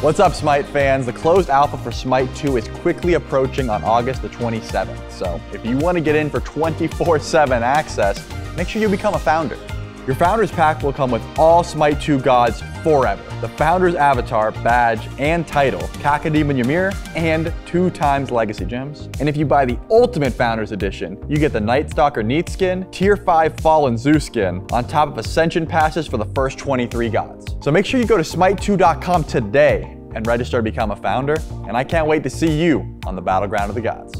What's up, Smite fans? The closed alpha for Smite 2 is quickly approaching on August the 27th. So if you want to get in for 24/7 access, make sure you become a founder. Your Founder's Pack will come with all Smite 2 gods forever. The Founder's avatar, badge, and title, Kakadim and Ymir, and 2x legacy gems. And if you buy the ultimate Founder's Edition, you get the Night Stalker Neat skin, Tier 5 Fallen Zoo skin, on top of Ascension Passes for the first 23 gods. So make sure you go to smite2.com today and register to become a founder. And I can't wait to see you on the Battleground of the Gods.